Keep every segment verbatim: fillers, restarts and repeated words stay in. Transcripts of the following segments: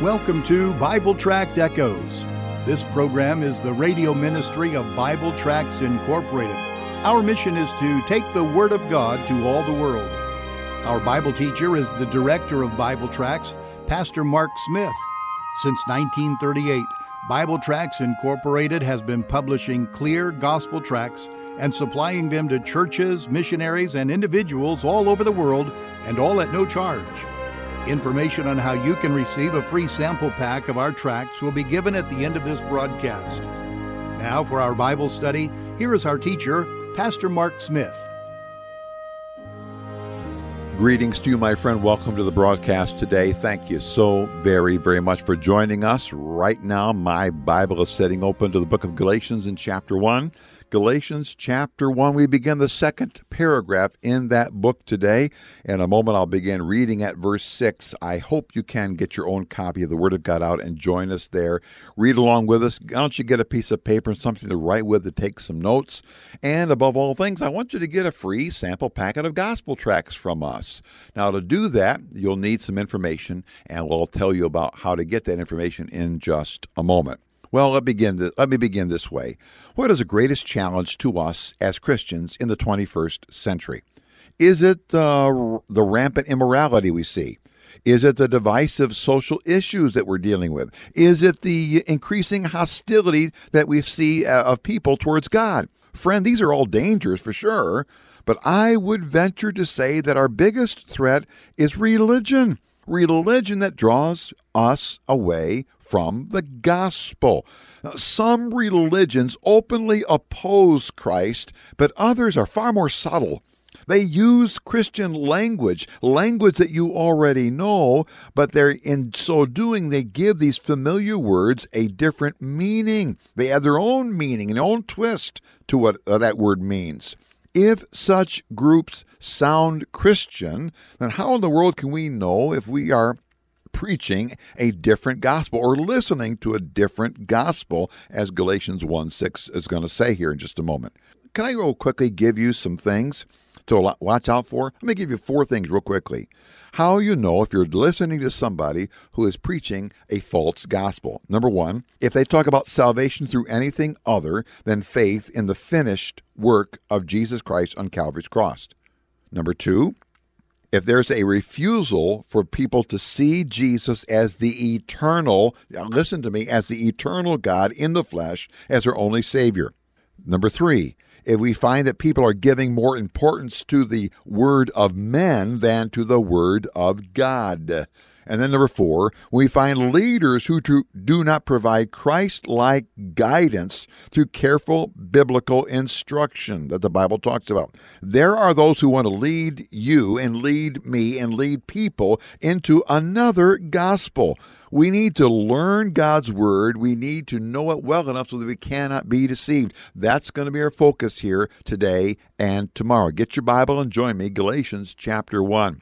Welcome to Bible Tract Echoes. This program is the radio ministry of Bible Tracts Incorporated. Our mission is to take the Word of God to all the world. Our Bible teacher is the director of Bible Tracts, Pastor Mark Smith. Since nineteen thirty-eight, Bible Tracts Incorporated has been publishing clear gospel tracts and supplying them to churches, missionaries, and individuals all over the world, and all at no charge. Information on how you can receive a free sample pack of our tracts will be given at the end of this broadcast. Now for our Bible study, here is our teacher, Pastor Mark Smith. Greetings to you, my friend. Welcome to the broadcast today. Thank you so very, very much for joining us. Right now, my Bible is sitting open to the book of Galatians in chapter one. Galatians chapter one, we begin the second paragraph in that book today. In a moment, I'll begin reading at verse six. I hope you can get your own copy of the Word of God out and join us there. Read along with us. Why don't you get a piece of paper and something to write with to take some notes? And above all things, I want you to get a free sample packet of gospel tracts from us. Now, to do that, you'll need some information, and we'll tell you about how to get that information in just a moment. Well, let, begin this, let me begin this way. What is the greatest challenge to us as Christians in the twenty-first century? Is it the, the rampant immorality we see? Is it the divisive social issues that we're dealing with? Is it the increasing hostility that we see of people towards God? Friend, these are all dangers for sure, but I would venture to say that our biggest threat is religion. Religion that draws us away from the gospel. Some religions openly oppose Christ, but others are far more subtle. They use Christian language, language that you already know, but they're in so doing, they give these familiar words a different meaning. They add their own meaning, an own twist to what uh, that word means. If such groups sound Christian, then how in the world can we know if we are preaching a different gospel or listening to a different gospel, as Galatians one six is going to say here in just a moment? Can I real quickly give you some things to watch out for? Let me give you four things real quickly. How you know if you're listening to somebody who is preaching a false gospel. Number one, if they talk about salvation through anything other than faith in the finished work of Jesus Christ on Calvary's cross. Number two, if there's a refusal for people to see Jesus as the eternal, listen to me, as the eternal God in the flesh, as their only Savior. Number three, if we find that people are giving more importance to the word of men than to the word of God. And then number four, we find leaders who do not provide Christ-like guidance through careful biblical instruction that the Bible talks about. There are those who want to lead you and lead me and lead people into another gospel. We need to learn God's Word. We need to know it well enough so that we cannot be deceived. That's going to be our focus here today and tomorrow. Get your Bible and join me, Galatians chapter one.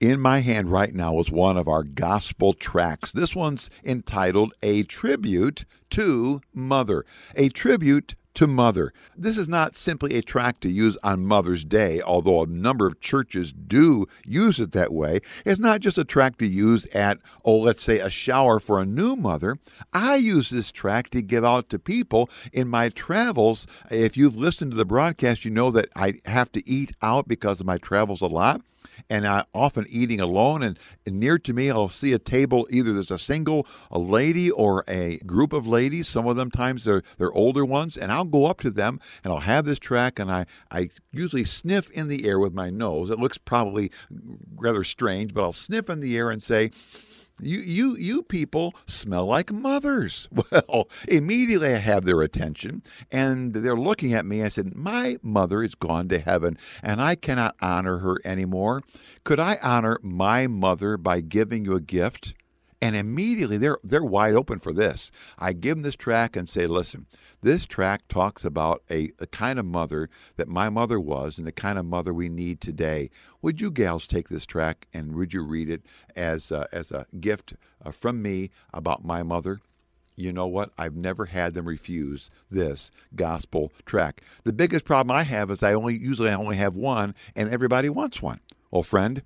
In my hand right now is one of our gospel tracts. This one's entitled, A Tribute to Mother. A Tribute to Mother. This is not simply a tract to use on Mother's Day, although a number of churches do use it that way. It's not just a tract to use at, oh, let's say a shower for a new mother. I use this tract to give out to people in my travels. If you've listened to the broadcast, you know that I have to eat out because of my travels a lot. And I often eating alone, and near to me, I'll see a table. Either there's a single a lady or a group of ladies. Some of them times they're, they're older ones, and I'll go up to them, and I'll have this tract, and I, I usually sniff in the air with my nose. It looks probably rather strange, but I'll sniff in the air and say, You you you people smell like mothers. Well, immediately I have their attention, and they're looking at me. I said, my mother is gone to heaven, and I cannot honor her anymore. Could I honor my mother by giving you a gift? And immediately they're they're wide open for this. I give them this tract and say, listen, this tract talks about a, a kind of mother that my mother was and the kind of mother we need today. Would you gals take this tract and would you read it as a, as a gift from me about my mother? You know what? I've never had them refuse this gospel tract. The biggest problem I have is I only usually I only have one, and everybody wants one. Well, friend,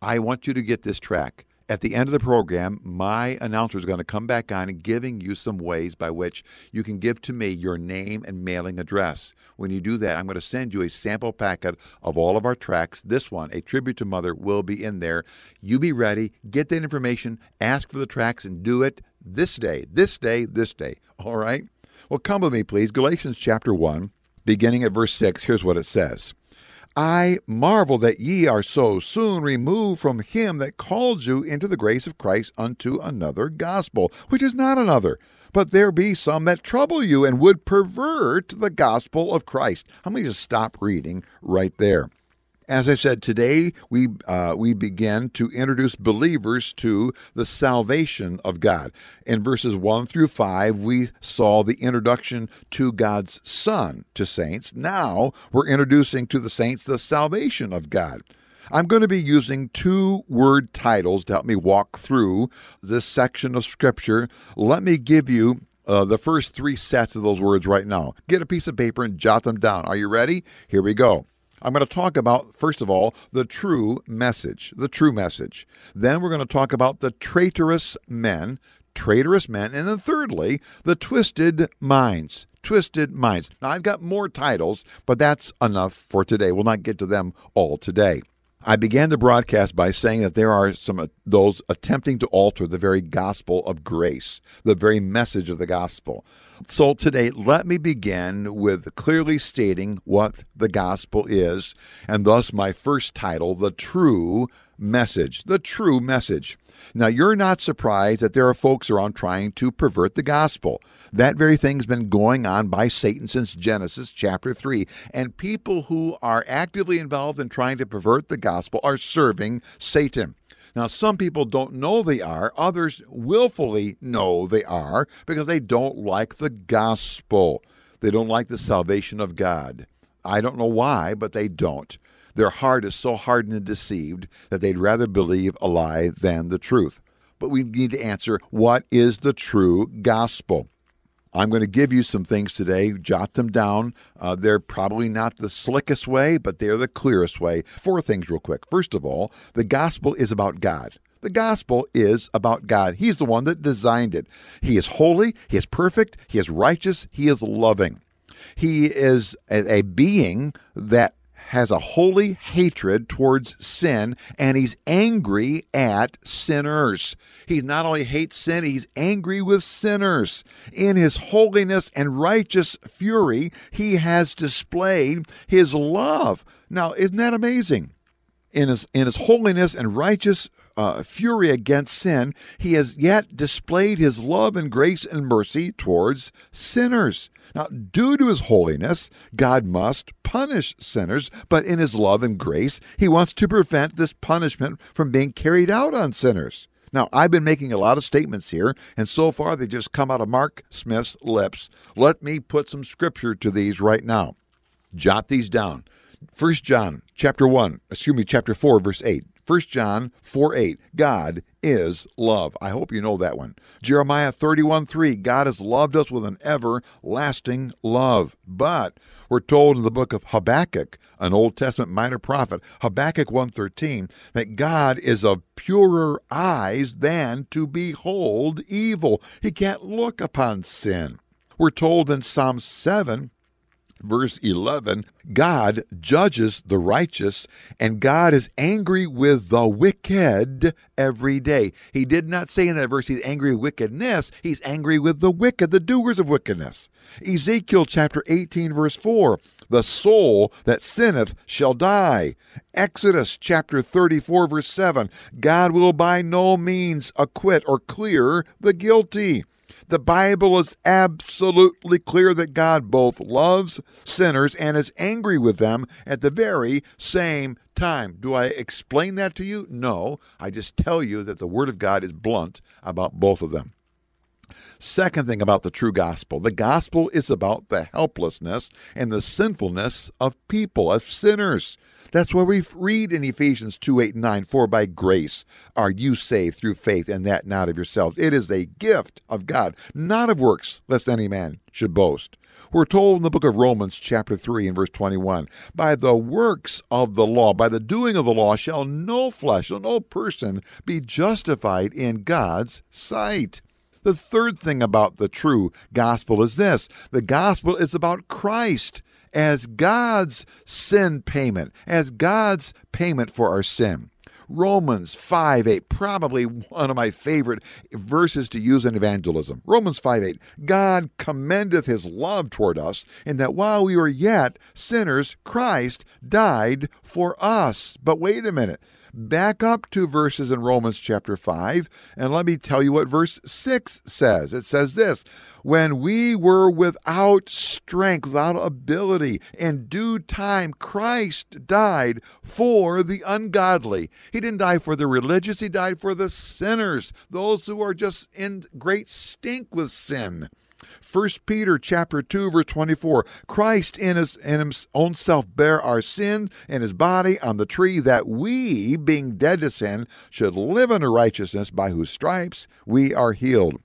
I want you to get this tract. At the end of the program, my announcer is going to come back on and giving you some ways by which you can give to me your name and mailing address. When you do that, I'm going to send you a sample packet of all of our tracts. This one, A Tribute to Mother, will be in there. You be ready. Get that information. Ask for the tracts and do it this day, this day, this day. All right? Well, come with me, please. Galatians chapter one, beginning at verse six. Here's what it says. I marvel that ye are so soon removed from him that called you into the grace of Christ unto another gospel, which is not another, but there be some that trouble you and would pervert the gospel of Christ. I'm going to just stop reading right there. As I said, today we uh, we begin to introduce believers to the salvation of God. In verses one through five, we saw the introduction to God's Son to saints. Now we're introducing to the saints the salvation of God. I'm going to be using two word titles to help me walk through this section of Scripture. Let me give you Uh, the first three sets of those words right now. Get a piece of paper and jot them down. Are you ready? Here we go. I'm going to talk about, first of all, the true message, the true message. Then we're going to talk about the traitorous men, traitorous men. And then thirdly, the twisted minds, twisted minds. Now, I've got more titles, but that's enough for today. We'll not get to them all today. I began the broadcast by saying that there are some of those attempting to alter the very gospel of grace, the very message of the gospel. So today, let me begin with clearly stating what the gospel is, and thus my first title, The True Message, The True Message. Now, you're not surprised that there are folks around trying to pervert the gospel. That very thing's been going on by Satan since Genesis chapter three, and people who are actively involved in trying to pervert the gospel are serving Satan. Now, some people don't know they are. Others willfully know they are because they don't like the gospel. They don't like the salvation of God. I don't know why, but they don't. Their heart is so hardened and deceived that they'd rather believe a lie than the truth. But we need to answer, what is the true gospel? I'm going to give you some things today. Jot them down. Uh, they're probably not the slickest way, but they're the clearest way. Four things real quick. First of all, the gospel is about God. The gospel is about God. He's the one that designed it. He is holy. He is perfect. He is righteous. He is loving. He is a, a being that has a holy hatred towards sin, and he's angry at sinners. He not only hates sin, he's angry with sinners. In his holiness and righteous fury, he has displayed his love. Now, isn't that amazing? In his, in his holiness and righteous uh, fury against sin, he has yet displayed his love and grace and mercy towards sinners. Now, due to his holiness, God must punish sinners, but in his love and grace, he wants to prevent this punishment from being carried out on sinners. Now, I've been making a lot of statements here, and so far they just come out of Mark Smith's lips. Let me put some scripture to these right now. Jot these down. First John chapter one, excuse me, chapter four, verse eight. First John four eight, God is love. I hope you know that one. Jeremiah thirty-one three, God has loved us with an everlasting love. But we're told in the book of Habakkuk, an Old Testament minor prophet, Habakkuk one thirteen, that God is of purer eyes than to behold evil. He can't look upon sin. We're told in Psalm seven, verse eleven, God judges the righteous, and God is angry with the wicked every day. He did not say in that verse he's angry with wickedness. He's angry with the wicked, the doers of wickedness. Ezekiel chapter eighteen, verse four, the soul that sinneth shall die. Exodus chapter thirty-four, verse seven, God will by no means acquit or clear the guilty. The Bible is absolutely clear that God both loves sinners and is angry with them at the very same time. Do I explain that to you? No. I just tell you that the Word of God is blunt about both of them. Second thing about the true gospel, the gospel is about the helplessness and the sinfulness of people, of sinners. That's why we read in Ephesians two, eight, and nine, for by grace are you saved through faith, and that not of yourselves. It is a gift of God, not of works, lest any man should boast. We're told in the book of Romans chapter three and verse twenty-one, by the works of the law, by the doing of the law, shall no flesh, shall no person be justified in God's sight. The third thing about the true gospel is this. The gospel is about Christ as God's sin payment, as God's payment for our sin. Romans five, eight, probably one of my favorite verses to use in evangelism. Romans five, eight, God commendeth his love toward us, in that while we were yet sinners, Christ died for us. But wait a minute. Back up two verses in Romans chapter five, and let me tell you what verse six says. It says this, when we were without strength, without ability, in due time Christ died for the ungodly. He didn't die for the religious, he died for the sinners, those who are just in great stink with sin. First Peter chapter two, verse twenty-four, Christ in his, in his own self bare our sins in his body on the tree, that we, being dead to sin, should live unto righteousness, by whose stripes we are healed.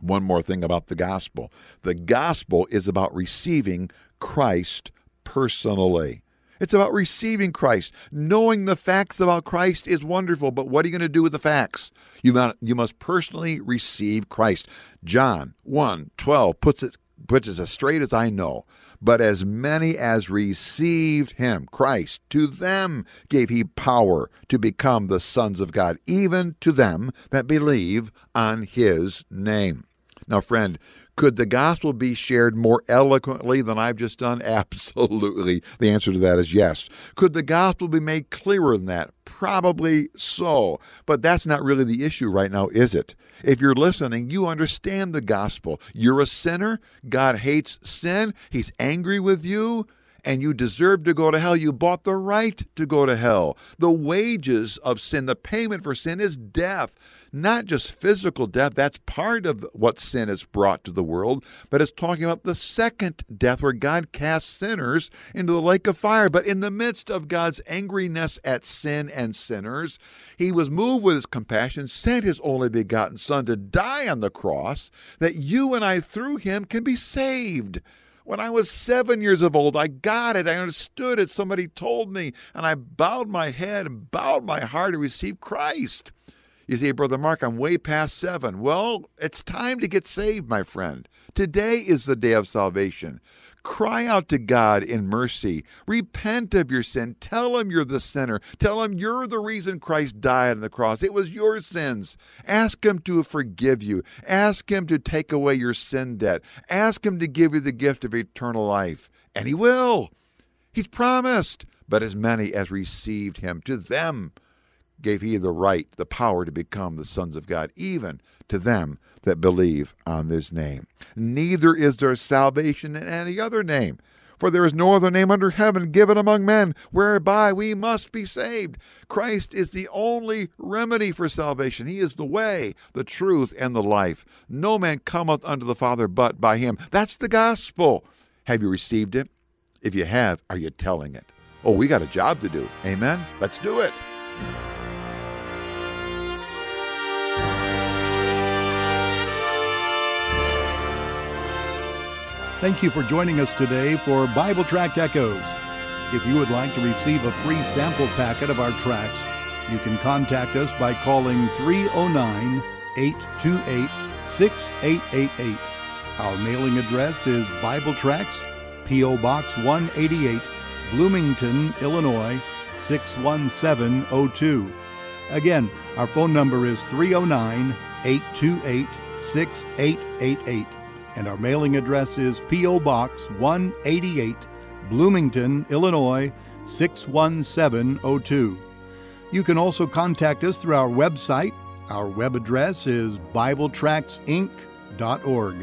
One more thing about the gospel. The gospel is about receiving Christ personally. It's about receiving Christ. Knowing the facts about Christ is wonderful, but what are you going to do with the facts? You must, you must personally receive Christ. John one, twelve puts it, puts it as straight as I know. But as many as received him, Christ, to them gave he power to become the sons of God, even to them that believe on his name. Now, friend, could the gospel be shared more eloquently than I've just done? Absolutely. The answer to that is yes. Could the gospel be made clearer than that? Probably so. But that's not really the issue right now, is it? If you're listening, you understand the gospel. You're a sinner. God hates sin. He's angry with you. And you deserve to go to hell. You bought the right to go to hell. The wages of sin, the payment for sin, is death. Not just physical death, that's part of what sin has brought to the world, but it's talking about the second death, where God casts sinners into the lake of fire. But in the midst of God's angriness at sin and sinners, he was moved with his compassion, sent his only begotten Son to die on the cross, that you and I through him can be saved. When I was seven years of old, I got it. I understood it. Somebody told me, and I bowed my head and bowed my heart to receive Christ. You say, Brother Mark, I'm way past seven. Well, it's time to get saved, my friend. Today is the day of salvation. Cry out to God in mercy. Repent of your sin. Tell him you're the sinner. Tell him you're the reason Christ died on the cross. It was your sins. Ask him to forgive you. Ask him to take away your sin debt. Ask him to give you the gift of eternal life. And he will. He's promised. But as many as received him, to them gave he the right, the power to become the sons of God, even to them that believe on his name. Neither is there salvation in any other name, for there is no other name under heaven given among men whereby we must be saved. Christ is the only remedy for salvation. He is the way, the truth, and the life. No man cometh unto the Father but by him. That's the gospel. Have you received it? If you have, are you telling it? Oh, we got a job to do. Amen? Let's do it. Thank you for joining us today for Bible Tract Echoes. If you would like to receive a free sample packet of our tracts, you can contact us by calling three oh nine, eight two eight, six eight eight eight. Our mailing address is Bible Tracts, P O Box one eighty-eight, Bloomington, Illinois, six one seven oh two. Again, our phone number is three oh nine, eight two eight, six eight eight eight. And our mailing address is P O Box one eighty-eight, Bloomington, Illinois, six one seven oh two. You can also contact us through our website. Our web address is Bible Tracts Inc dot org.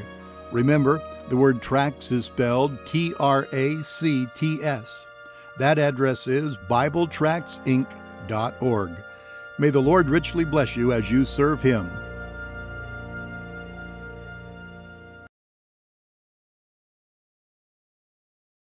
Remember, the word tracts is spelled T R A C T S. That address is Bible Tracts Inc dot org. May the Lord richly bless you as you serve him.